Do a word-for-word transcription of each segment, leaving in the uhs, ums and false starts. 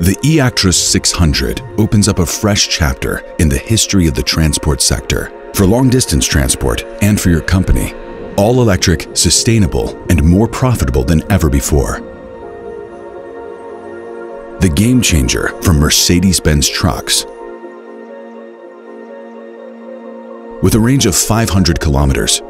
The eActros six hundred opens up a fresh chapter in the history of the transport sector for long-distance transport and for your company. All electric, sustainable, and more profitable than ever before. The game changer from Mercedes-Benz Trucks. With a range of five hundred kilometers,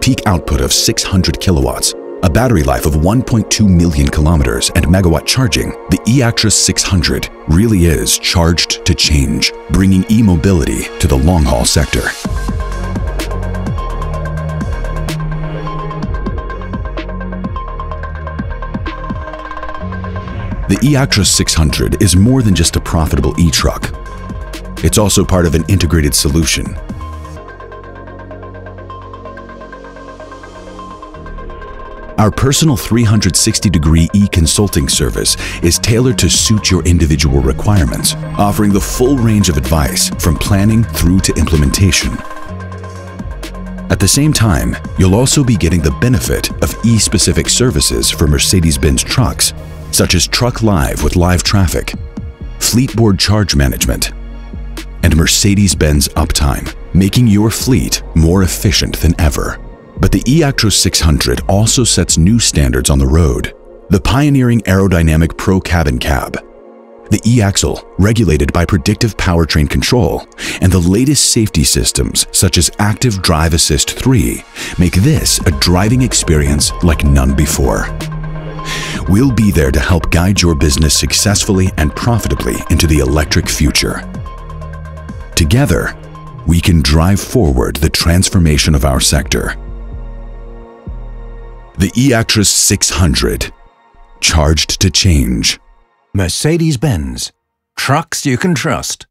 peak output of six hundred kilowatts, a battery life of one point two million kilometers, and megawatt charging, the eActros six hundred really is charged to change, bringing e-mobility to the long-haul sector. The eActros six hundred is more than just a profitable e-truck. It's also part of an integrated solution. Our personal three hundred sixty degree e-consulting service is tailored to suit your individual requirements, offering the full range of advice from planning through to implementation. At the same time, you'll also be getting the benefit of e-specific services for Mercedes-Benz Trucks, such as Truck Live with live traffic, Fleetboard charge management, and Mercedes-Benz Uptime, making your fleet more efficient than ever. But the eActros six hundred also sets new standards on the road. The pioneering aerodynamic Pro Cabin Cab, the e-axle regulated by predictive powertrain control, and the latest safety systems such as Active Drive Assist three make this a driving experience like none before. We'll be there to help guide your business successfully and profitably into the electric future. Together, we can drive forward the transformation of our sector. The eActros six hundred, charged to change. Mercedes-Benz, trucks you can trust.